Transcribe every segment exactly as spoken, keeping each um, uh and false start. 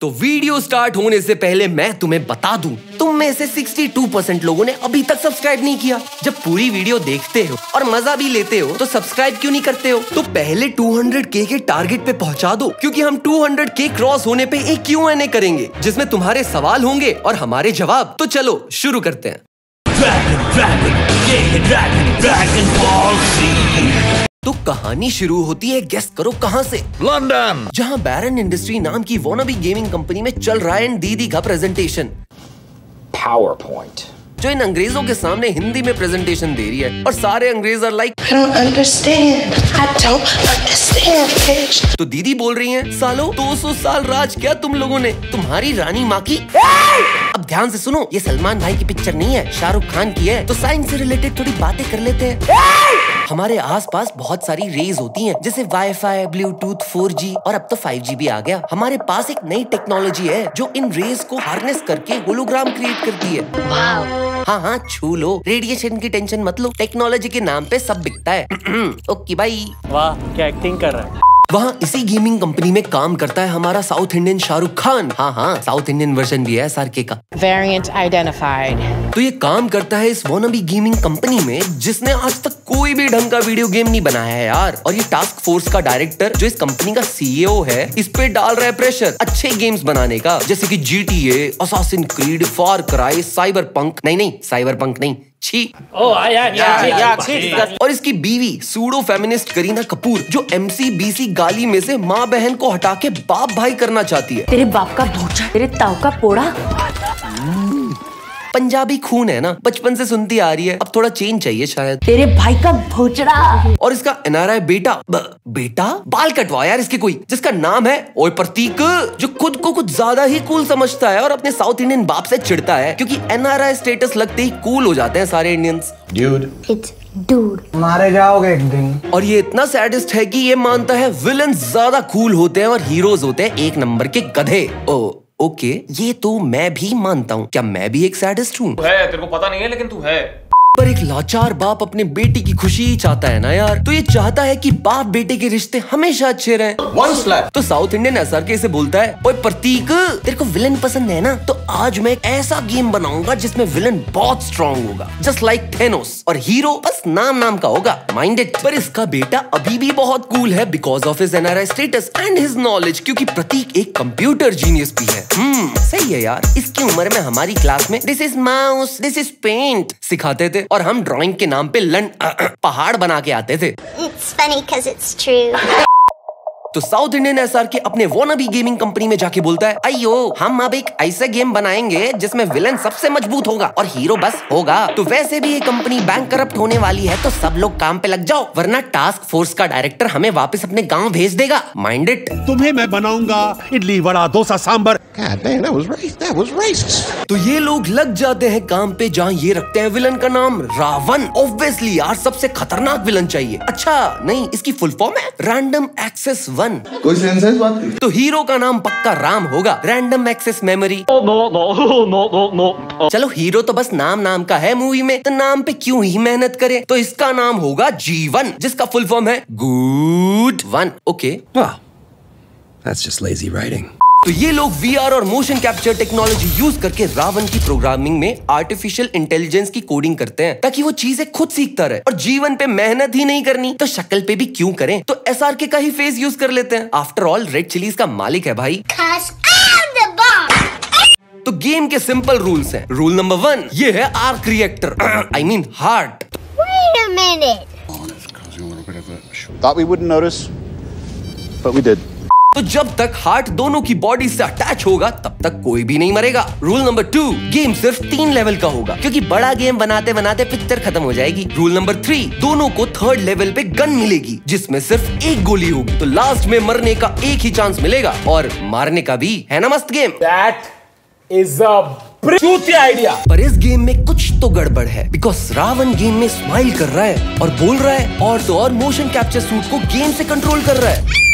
तो video start होने से पहले मैं तुम्हें बता दूं, तुम में से बासठ परसेंट लोगों ने अभी तक सब्सक्राइब नहीं किया। जब पूरी वीडियो देखते हो और मजा भी लेते हो तो सब्सक्राइब क्यों नहीं करते हो? तो पहले दो सौ के के टारगेट पे पहुंचा दो, क्योंकि हम दो सौ के क्रॉस होने पे एक क्यू एंड ए करेंगे जिसमें तुम्हारे सवाल होंगे और हमारे जवाब। तो चलो शुरू करते हैं। Dragon, Dragon, yeah, Dragon, Dragon Ball Z. तो कहानी शुरू होती है, गेस करो कहाँ से? लंदन, जहाँ बैरन इंडस्ट्री नाम की वॉनाबी गेमिंग कंपनी में चल रहा है दीदी का प्रेजेंटेशन PowerPoint, जो इन अंग्रेजों के सामने हिंदी में प्रेजेंटेशन दे रही है और सारे अंग्रेज are like I don't understand, I don't understand bitch. तो दीदी बोल रही हैं, सालो दो सौ साल राज क्या तुम लोगों ने, तुम्हारी रानी माँ की। अब ध्यान से सुनो, ये सलमान भाई की पिक्चर नहीं है, शाहरुख खान की है, तो साइंस से रिलेटेड थोड़ी बातें कर लेते हैं। हमारे आसपास बहुत सारी रेज होती हैं, जैसे वाईफाई, ब्लूटूथ, फोर जी और अब तो फाइव जी भी आ गया। हमारे पास एक नई टेक्नोलॉजी है जो इन रेज को हार्नेस करके होलोग्राम क्रिएट करती है। वाव। हाँ हाँ, छू लो, रेडिएशन की टेंशन मत लो, टेक्नोलॉजी के नाम पे सब बिकता है। ओके भाई, वाह क्या एक्टिंग कर रहा है। वहाँ इसी गेमिंग कंपनी में काम करता है हमारा साउथ इंडियन शाहरुख खान। हाँ हाँ, साउथ इंडियन वर्जन भी है एस आर के का। Variant identified. तो ये काम करता है इस वॉनाबी गेमिंग कंपनी में जिसने आज तक कोई भी ढंग का वीडियो गेम नहीं बनाया है यार। और ये टास्क फोर्स का डायरेक्टर जो इस कंपनी का सी ई ओ है, इस पे डाल रहा है प्रेशर अच्छे गेम्स बनाने का, जैसे कि G T A, Assassin Creed, Far Cry, Cyberpunk. नहीं नहीं, साइबर पंक नहीं, छी। ओ यार यार। और इसकी बीवी सूडो फेमिनिस्ट करीना कपूर जो एम सी बी सी गाली में से माँ बहन को हटा के बाप भाई करना चाहती है। तेरे बाप का भूछा, तेरे ताऊ का पोड़ा। पंजाबी खून है ना, बचपन से सुनती आ रही है, अब थोड़ा चेंज चाहिए शायद। तेरे भाई का भोचड़ा। और इसका एन आर आई बेटा ब, बेटा बाल कटवा यार इसके कोई, जिसका नाम है ओए प्रतीक, जो खुद को कुछ ज्यादा ही कूल समझता है और अपने साउथ इंडियन बाप से चिढ़ता है, क्योंकि एन आर आई स्टेटस लगते ही कूल हो जाते हैं सारे इंडियंस। ड्यूड इट्स डूड, मारे जाओगे एक दिन। और ये इतना सैडिस्ट है कि ये मानता है विलन ज्यादा कूल होते हैं और हीरोज होते हैं एक नंबर के गधे। ओ ओके okay, ये तो मैं भी मानता हूँ। क्या मैं भी एक सैडिस्ट हूँ? है, तेरे को पता नहीं है लेकिन तू है। पर एक लाचार बाप अपने बेटे की खुशी ही चाहता है ना यार, तो ये चाहता है कि बाप बेटे के रिश्ते हमेशा अच्छे रहें। One slap। तो south Indian S R K इसे बोलता है, ओए प्रतीक तेरे को विलन पसंद है ना, तो आज मैं एक ऐसा गेम बनाऊंगा जिसमें विलन बहुत स्ट्रॉन्ग होगा, जस्ट लाइक थेनोस, और हीरो बस नाम नाम का होगा, माइंड इट। पर इसका बेटा अभी भी बहुत कूल है because of his N R I status and his knowledge, क्योंकि प्रतीक एक कंप्यूटर जीनियस भी है। हम्म, सही है यार। इसकी उम्र में हमारी क्लास में this is mouse, this is paint सिखाते थे और हम ड्राइंग के नाम पे लन पहाड़ बना के आते थे। It's funny 'cause it's true. तो south Indian S R K अपने वॉनाबी गेमिंग कंपनी में जाके बोलता है, अयो हम अब एक ऐसा गेम बनाएंगे जिसमें विलन सबसे मजबूत होगा और हीरो बस होगा। तो वैसे भी ये कंपनी बैंकरप्ट होने वाली है, तो सब लोग काम पे लग जाओ वरना टास्क फोर्स का डायरेक्टर हमें वापस अपने गांव भेज देगा। Mind it. तुम्हें मैं बनाऊंगा इडली वड़ा डोसा सांबर। तो ये लोग लग जाते हैं काम पे, जहाँ ये रखते हैं विलन का नाम रावण। ऑब्वियसली यार, सबसे खतरनाक विलन चाहिए। अच्छा नहीं, इसकी फुल फॉर्म है रैंडम एक्सेस वन। कोई सेंस है इस बात की? तो हीरो का नाम पक्का राम होगा, random access memory. Oh no no no no. चलो हीरो तो बस नाम नाम का है मूवी में, तो नाम पे क्यों ही मेहनत करे। तो इसका नाम होगा जीवन, जिसका फुल फॉर्म है good one. Okay, that's just lazy writing. तो ये लोग वी आर और मोशन कैप्चर टेक्नोलॉजी यूज करके रावण की प्रोग्रामिंग में आर्टिफिशियल इंटेलिजेंस की कोडिंग करते हैं, ताकि वो चीजें खुद सीखता रहे और जीवन पे मेहनत ही नहीं करनी तो शक्ल पे भी क्यों करें। तो एस आर के का ही फेस यूज कर लेते हैं, आफ्टर ऑल रेड चिलीज का मालिक है भाई। तो गेम के सिंपल रूल्स हैं। रूल नंबर वन, ये है arc reactor, I mean heart. तो जब तक हार्ट दोनों की बॉडी से अटैच होगा तब तक कोई भी नहीं मरेगा। रूल नंबर टू, गेम सिर्फ तीन लेवल का होगा, क्योंकि बड़ा गेम बनाते बनाते पिक्चर खत्म हो जाएगी। रूल नंबर थ्री, दोनों को थर्ड लेवल पे गन मिलेगी जिसमें सिर्फ एक गोली होगी, तो लास्ट में मरने का एक ही चांस मिलेगा और मारने का भी। है ना मस्त गेम? दैट इज अ चूतिया आइडिया। पर इस गेम में कुछ तो गड़बड़ है, बिकॉज रावण गेम में स्माइल कर रहा है और बोल रहा है, और तो और मोशन कैप्चर सूट को गेम से कंट्रोल कर रहा है।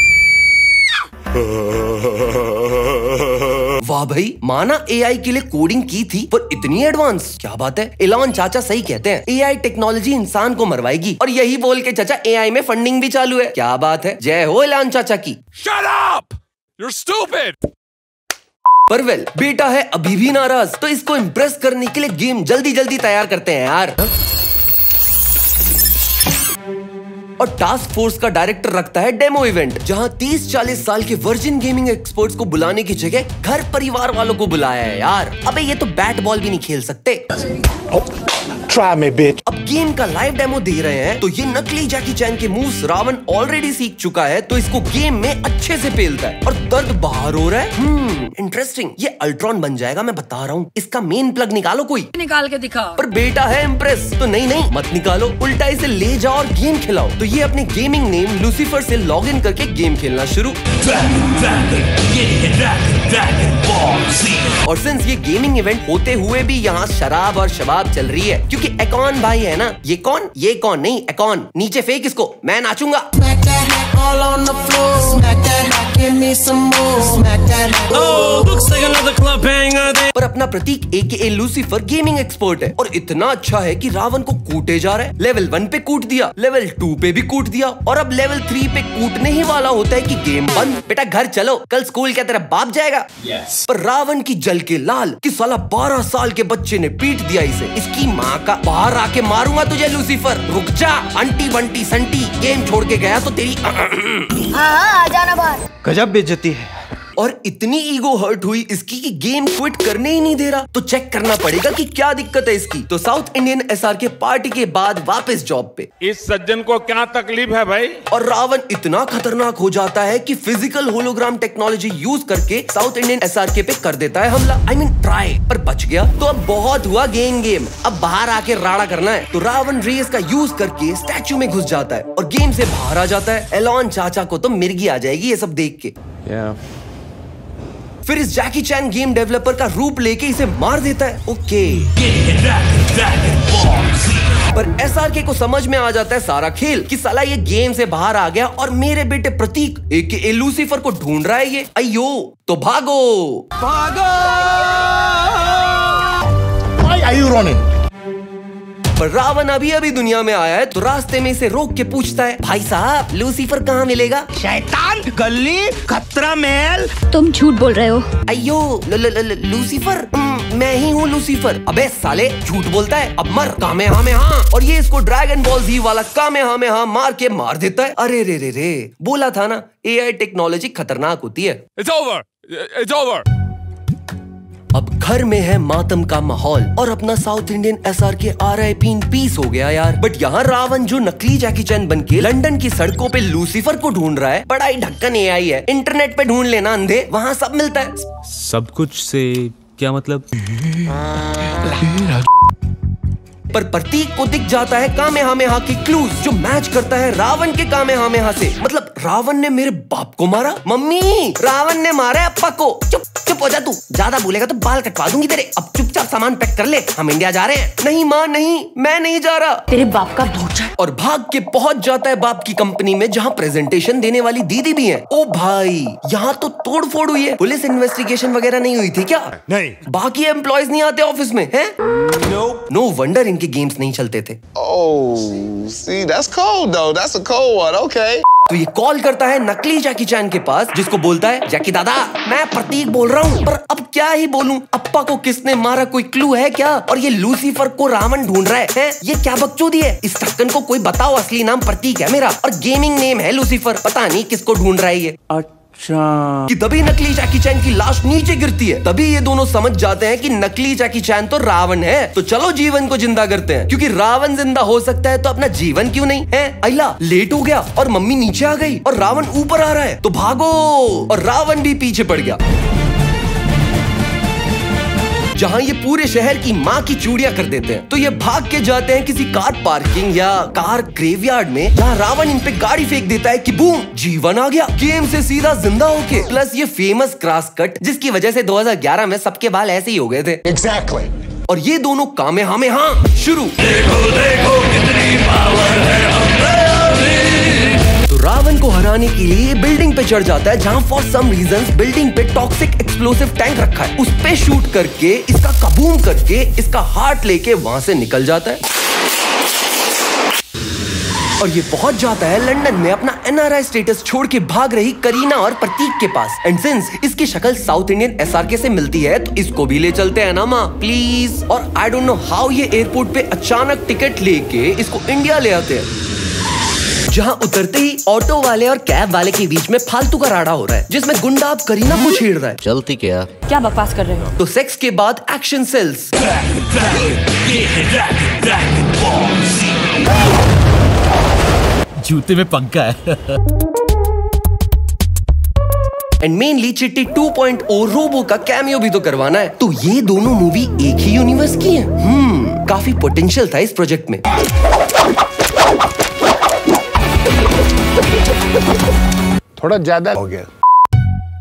वाह भाई, माना ए आई के लिए कोडिंग की थी, पर इतनी एडवांस, क्या बात है। एलॉन चाचा सही कहते हैं, ए आई टेक्नोलॉजी इंसान को मरवाएगी, और यही बोल के चाचा ए आई में फंडिंग भी चालू है। क्या बात है, जय हो एलॉन चाचा की। Shut up! You're stupid! परवेल बेटा है अभी भी नाराज, तो इसको इम्प्रेस करने के लिए गेम जल्दी जल्दी तैयार करते हैं यार। और टास्क फोर्स का डायरेक्टर रखता है डेमो इवेंट, जहां तीस चालीस साल के वर्जिन गेमिंग एक्सपर्ट्स को बुलाने की जगह घर परिवार वालों को बुलाया है यार। अबे ये तो बैट बॉल भी नहीं खेल सकते। अब गेम का लाइव डेमो दे रहे हैं, तो ये नकली जैकी चैन के मूव्स रावण ऑलरेडी सीख चुका है, तो इसको गेम में अच्छे से पेलता है और दर्द बाहर हो रहा है। हम्म, इंटरेस्टिंग। ये अल्ट्रॉन बन जाएगा, मैं बता रहा हूँ। इसका मेन प्लग निकालो, कोई निकाल के दिखा। पर बेटा है इम्प्रेस, तो नहीं नहीं मत निकालो, उल्टा इसे ले जाओ और गेम खिलाओ। तो ये अपने गेमिंग नेम लूसीफर से लॉग इन करके गेम खेलना शुरू। और सिंस ये गेमिंग इवेंट होते हुए भी यहाँ शराब और शबाब चल रही है, क्योंकि अकॉन भाई है ना। ये कौन ये कौन नहीं अकॉन, नीचे फेंक इसको, मैं नाचूंगा। पर अपना प्रतीक ए के ए लूसीफर गेमिंग एक्सपर्ट है और इतना अच्छा है कि रावण को कूटे जा रहा है। लेवल वन पे कूट दिया, लेवल टू पे भी कूट दिया, और अब लेवल थ्री पे कूटने ही वाला होता है कि गेम बंद, बेटा घर चलो, कल स्कूल क्या तेरा बाप जाएगा। yes. पर रावण की जल के लाल कि साला बारह साल के बच्चे ने पीट दिया इसे, इसकी माँ का। बाहर आके मारूंगा तुझे लूसीफर, रुक जा। अंटी बंटी संटी, गेम छोड़ के गया तो तेरी आ जाना बाहर। गजब बेइज्जती है। और इतनी ईगो हर्ट हुई इसकी कि गेम क्विट करने ही नहीं दे रहा, तो चेक करना पड़ेगा कि क्या दिक्कत है इसकी। तो south Indian S R K party के बाद वापस जॉब पे। इस सज्जन को क्या तकलीफ है भाई। और रावण इतना खतरनाक हो जाता है कि फिजिकल होलोग्राम टेक्नोलॉजी यूज करके south Indian S R K पे कर देता है हमला। आई मीन ट्राई, पर बच गया। तो अब बहुत हुआ गेम गेम, अब बाहर आके राड़ा करना है। तो रावण रेस का यूज करके स्टैचू में घुस जाता है और गेम से बाहर आ जाता है। एलॉन चाचा को तो मिर्गी आ जाएगी ये सब देख के। फिर इस जैकी चैन गेम डेवलपर का रूप लेके इसे मार देता है। ओके, पर एस आर के को समझ में आ जाता है सारा खेल कि साला ये गेम से बाहर आ गया और मेरे बेटे प्रतीक ए के ए लूसीफर को ढूंढ रहा है ये। अयो, तो भागो भागो। Why are you running? पर रावण अभी अभी दुनिया में आया है, तो रास्ते में इसे रोक के पूछता है, भाई साहब लूसीफर कहाँ मिलेगा। शैतान गली खतरा महल, तुम झूठ बोल रहे हो। अयो लूसीफर, मैं ही हूँ लूसीफर। अबे साले झूठ बोलता है, अब मर। कामेहामेहा, और ये इसको ड्रैगन बॉल जी वाला कामेहामेहा मार के मार देता है। अरे रे रे रे, बोला था ना ए आई टेक्नोलॉजी खतरनाक होती है। It's over. It's over. अब घर में है मातम का माहौल और अपना south Indian S R K R I P in peace हो गया यार। बट यहाँ रावण जो नकली जैकी चैन बन के लंदन की सड़कों पे लूसीफर को ढूंढ रहा है, बड़ा ही ढक्कन ए आई है। इंटरनेट पे ढूंढ लेना अंधे, वहाँ सब मिलता है। सब कुछ से क्या मतलब। पर प्रतीक को दिख जाता है कामेहामेहा की क्लूज, जो मैच करता है रावण के कामेहामेहा से। मतलब रावण ने मेरे बाप को मारा, मम्मी रावण ने मारा है अप्पा को। चुप चुप हो जा तू, ज्यादा बोलेगा तो बाल कटवा दूंगी तेरे। अब चुपचाप सामान पैक कर ले, हम इंडिया जा रहे हैं। नहीं माँ नहीं, मैं नहीं जा रहा, तेरे बाप का भूचा। और भाग के पहुंच जाता है बाप की कंपनी में, जहाँ प्रेजेंटेशन देने वाली दीदी भी है। ओ भाई, यहाँ तो तोड़ फोड़ हुई है। पुलिस इन्वेस्टिगेशन वगैरह नहीं हुई थी क्या। नहीं, बाकी एम्प्लॉयज नहीं आते ऑफिस में है। नो वंडर इनके गेम्स नहीं चलते थे। तो ये कॉल करता है नकली जैकी चैन के पास, जिसको बोलता है जैकी दादा मैं प्रतीक बोल रहा हूँ। पर अब क्या ही बोलूँ, अप्पा को किसने मारा कोई क्लू है क्या। और ये लूसीफर को रावण ढूंढ रहा है, है? ये क्या बकचोदी है। इस टक्कन को कोई बताओ, असली नाम प्रतीक है मेरा और गेमिंग नेम है लूसीफर। पता नहीं किसको ढूंढ रहा है ये। कि तभी नकली जैकी चैन की लाश नीचे गिरती है। तभी ये दोनों समझ जाते हैं कि नकली जैकी चैन तो रावण है, तो चलो जीवन को जिंदा करते हैं। क्योंकि रावण जिंदा हो सकता है तो अपना जीवन क्यों नहीं है। अय्या लेट हो गया और मम्मी नीचे आ गई और रावण ऊपर आ रहा है, तो भागो। और रावण भी पीछे पड़ गया, जहाँ ये पूरे शहर की माँ की चूड़िया कर देते हैं। तो ये भाग के जाते हैं किसी कार पार्किंग या कार ग्रेवयार्ड में, जहाँ रावण इन पे गाड़ी फेंक देता है कि बूम, जीवन आ गया गेम से सीधा जिंदा होके। प्लस ये फेमस क्रॉस कट, जिसकी वजह से दो हज़ार ग्यारह में सबके बाल ऐसे ही हो गए थे। Exactly exactly. और ये दोनों कामेहामेहा शुरू। देखो, देखो, कितनी पावर है। रावण को हराने के लिए बिल्डिंग पे चढ़ जाता है, जहाँ फॉर सम रीजंस बिल्डिंग पे टॉक्सिक एक्सप्लोसिव टैंक रखा है। उस पे शूट करके इसका कबूम करके इसका हार्ट लेके वहाँ से निकल जाता है। और ये पहुंच जाता है लंदन में अपना एन आर आई स्टेटस छोड़ के भाग रही करीना और प्रतीक के पास। एंड सिंस इसकी शक्ल साउथ इंडियन एस आर के से मिलती है तो इसको भी ले चलते हैं ना माँ, प्लीज। और आई डोंट नो हाउ ये एयरपोर्ट पे अचानक टिकट लेके इसको इंडिया ले आते हैं, जहाँ उतरते ही ऑटो वाले और कैब वाले के बीच में फालतू का राडा हो रहा है जिसमें गुंडा अब करीना को छेड़ रहा है। चलती क्या क्या बकवास कर रहे हो। तो सेक्स के बाद एक्शन सेल्स, जूते में पंखा है। And mainly Chitti two point O robo का कैमियो भी तो करवाना है। तो ये दोनों मूवी एक ही यूनिवर्स की हैं। हम्म, काफी पोटेंशियल था इस प्रोजेक्ट में। थोड़ा ज्यादा हो गया।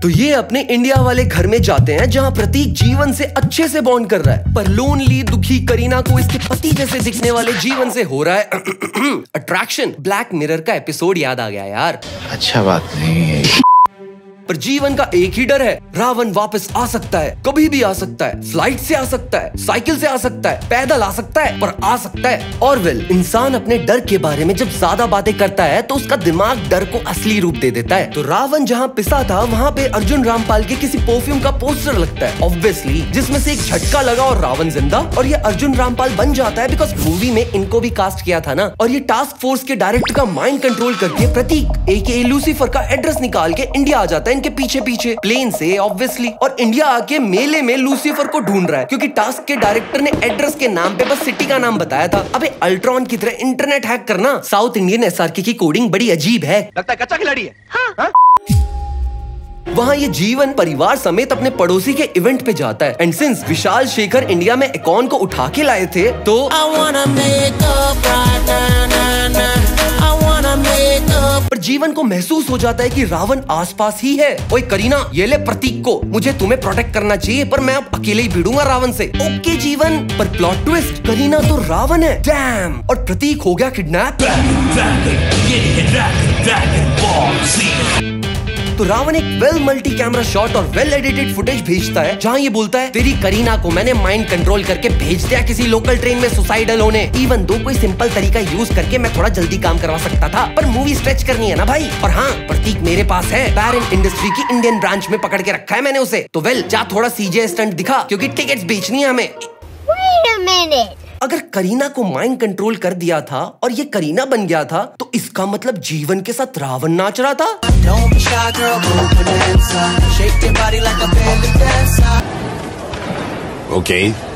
तो ये अपने इंडिया वाले घर में जाते हैं जहाँ प्रतीक जीवन से अच्छे से बॉन्ड कर रहा है, पर लोनली दुखी करीना को इसके पति जैसे दिखने वाले जीवन से हो रहा है अट्रैक्शन। ब्लैक मिरर का एपिसोड याद आ गया यार। अच्छा बात नहीं है, पर जीवन का एक ही डर है, रावण वापस आ सकता है, कभी भी आ सकता है, फ्लाइट से आ सकता है, साइकिल से आ सकता है, पैदल आ सकता है, पर आ सकता है। और वेल, इंसान अपने डर के बारे में जब ज्यादा बातें करता है तो उसका दिमाग डर को असली रूप दे देता है। तो रावण जहाँ पिसा था वहाँ पे अर्जुन रामपाल के किसी परफ्यूम का पोस्टर लगता है ऑब्वियसली, जिसमें से एक झटका लगा और रावण जिंदा और ये अर्जुन रामपाल बन जाता है, बिकॉज मूवी में इनको भी कास्ट किया था ना। और ये टास्क फोर्स के डायरेक्टर का माइंड कंट्रोल करके प्रतीक ए के ए लूसीफर का एड्रेस निकाल के इंडिया आ जाता है इनके पीछे पीछे प्लेन से ऑब्वियसली, और इंडिया आके मेले में लूसीफर को ढूंढ रहा है क्योंकि टास्क के डायरेक्टर ने एड्रेस के नाम पे बस सिटी का नाम बताया था। अबे अल्ट्रॉन की तरह इंटरनेट हैक करना, south Indian S R K की कोडिंग बड़ी अजीब है, लगता है कच्चा खिलाड़ी है। हाँ? हाँ? वहाँ ये जीवन परिवार समेत अपने पड़ोसी के इवेंट पे जाता है। And since Vishal Shekhar India में एकॉन को उठा के लाए थे तो पर जीवन को महसूस हो जाता है कि रावण आसपास ही है। ओए करीना, ये ले प्रतीक को, मुझे तुम्हें प्रोटेक्ट करना चाहिए पर मैं अब अकेले ही भिड़ूंगा रावण से। ओके जीवन, पर प्लॉट ट्विस्ट, करीना तो रावण है। डैम, और प्रतीक हो गया किडनैप। तो रावण एक वेल मल्टी कैमरा शॉट और वेल एडिटेड फुटेज भेजता है जहाँ ये बोलता है तेरी करीना को मैंने माइंड कंट्रोल करके भेज दिया किसी लोकल ट्रेन में सुसाइडल होने, इवन दो कोई सिंपल तरीका यूज करके मैं थोड़ा जल्दी काम करवा सकता था, पर मूवी स्ट्रेच करनी है ना भाई। और हाँ, प्रतीक मेरे पास है, बैरन इंडस्ट्री की इंडियन ब्रांच में पकड़ के रखा है मैंने उसे, तो वेल जा थोड़ा सीजे स्टंट दिखा क्योंकि टिकट बेचनी है हमें। अगर करीना को माइंड कंट्रोल कर दिया था और ये करीना बन गया था तो इसका मतलब जीवन के साथ रावण नाच रहा था। Okay okay.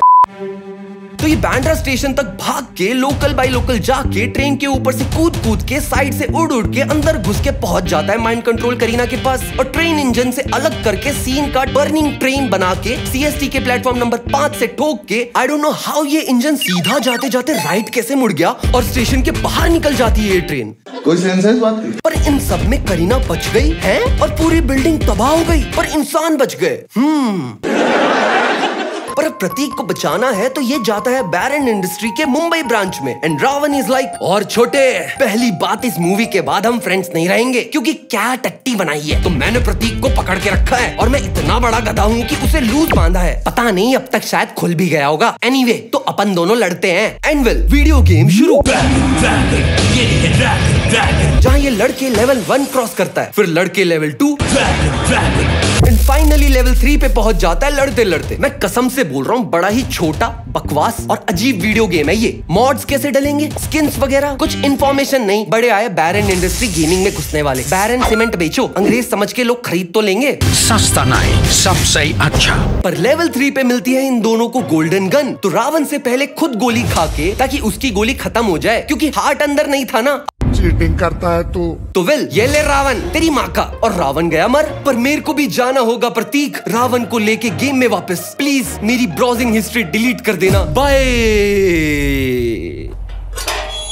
तो ये बांद्रा स्टेशन तक भाग के लोकल बाई लोकल जाके ट्रेन के ऊपर से कूद कूद के साइड से उड़ उड़ के अंदर घुस के पहुंच जाता है माइंड कंट्रोल करीना के पास, और ट्रेन इंजन से अलग करके सीन का बर्निंग ट्रेन बना के सी एस टी के प्लेटफॉर्म नंबर पाँच से ठोक के आई डोंट नो हाउ ये इंजन सीधा जाते जाते राइट कैसे मुड़ गया और स्टेशन के बाहर निकल जाती है ये ट्रेन। कोई सेंस है इस बात की? पर इन सब में करीना बच गई है और पूरी बिल्डिंग तबाह हो गई पर इंसान बच गए। हम्म पर प्रतीक को बचाना है तो ये जाता है बैरन इंडस्ट्री के मुंबई ब्रांच में। एंड रावण इज लाइक और छोटे, पहली बात इस मूवी के बाद हम फ्रेंड्स नहीं रहेंगे क्योंकि क्या टट्टी बनाई है। तो मैंने प्रतीक को पकड़ के रखा है और मैं इतना बड़ा गधा हूँ कि उसे लूज बांधा है, पता नहीं अब तक शायद खुल भी गया होगा। एनीवे anyway, तो अपन दोनों लड़ते हैं एंड वेल वीडियो गेम शुरू, जहाँ ये लड़के लेवल वन क्रॉस करता है, फिर लड़के level two, finally level three पे पहुंच जाता है लड़ते लड़ते। मैं कसम से बोल रहा हूँ, बड़ा ही छोटा, बकवास और अजीब वीडियो गेम है ये। मॉड्स कैसे डलेंगे, स्किन्स वगैरह कुछ इन्फॉर्मेशन नहीं। बड़े आए बैरन इंडस्ट्री गेमिंग में घुसने वाले, बैरन सीमेंट बेचो, अंग्रेज समझ के लोग खरीद तो लेंगे, सस्ता नहीं सबसे अच्छा। पर लेवल थ्री पे मिलती है इन दोनों को गोल्डन गन, तो रावण से पहले खुद गोली खा के ताकि उसकी गोली खत्म हो जाए क्योंकि हार्ट अंदर नहीं था ना। चीटिंग करता है तू। तो वेल ये ले रावण तेरी माँ का, और रावण गया मर। पर मेरे को भी जाना होगा प्रतीक, रावण को लेके गेम में वापस, प्लीज मेरी ब्राउजिंग हिस्ट्री डिलीट कर देना, बाय।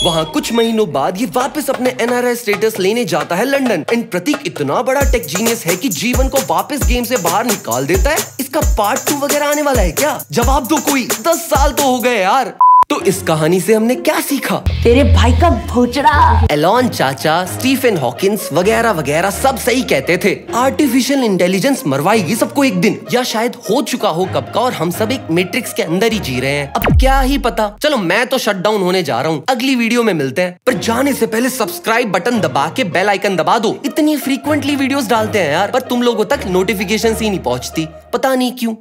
वहाँ कुछ महीनों बाद ये वापस अपने एन आर आई स्टेटस लेने जाता है लंदन। एंड प्रतीक इतना बड़ा टेक जीनियस है कि जीवन को वापस गेम से बाहर निकाल देता है। इसका पार्ट टू वगैरह आने वाला है क्या? जवाब दो कोई, दस साल तो हो गए यार। तो इस कहानी से हमने क्या सीखा? तेरे भाई का भोचड़ा। एलॉन चाचा, स्टीफन हॉकिंस वगैरह वगैरह सब सही कहते थे। आर्टिफिशियल इंटेलिजेंस मरवाएगी सबको एक दिन, या शायद हो चुका हो कब का, और हम सब एक मैट्रिक्स के अंदर ही जी रहे हैं। अब क्या ही पता। चलो मैं तो शट डाउन होने जा रहा हूँ, अगली वीडियो में मिलते हैं। पर जाने से पहले सब्सक्राइब बटन दबा के बेल आइकन दबा दो। इतनी फ्रीक्वेंटली वीडियोस डालते हैं यार, पर तुम लोगों तक नोटिफिकेशन ही नहीं पहुँचती, पता नहीं क्यूँ।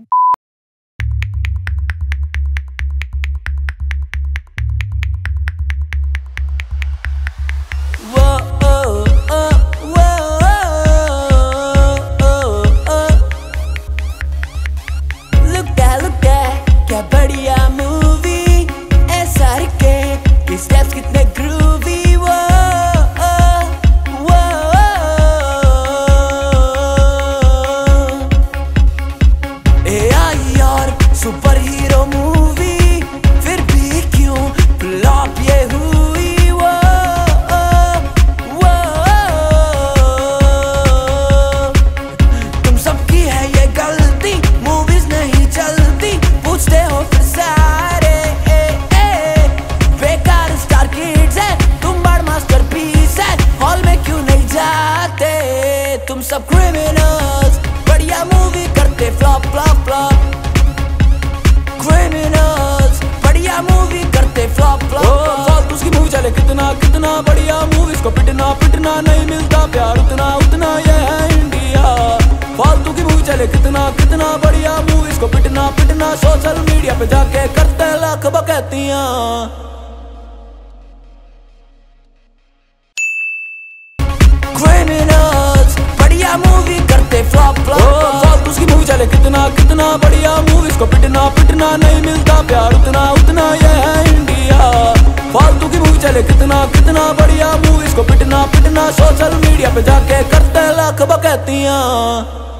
कितना कितना बढ़िया मूवीज को पिटना पिटना नहीं मिलता प्यार उतना उतना, ये है इंडिया। फालतू की मूवी चले कितना कितना बढ़िया मूवीज को पिटना पिटना, सोशल मीडिया पे जाके करते लाख बकैतियाँ। क्रिमिनल्स बढ़िया मूवी करते फ्लॉप फ्लॉप। फालतू की मूवी चले कितना कितना बढ़िया मूवीज को पिटना पिटना नहीं मिलता प्यार उतना उतना, ये है इंडिया। फालतू की मूवी चले कितना कितना बढ़िया मूवीज को पिटना पिटना, सोशल मीडिया पे जाके करते लाख बकैतियाँ।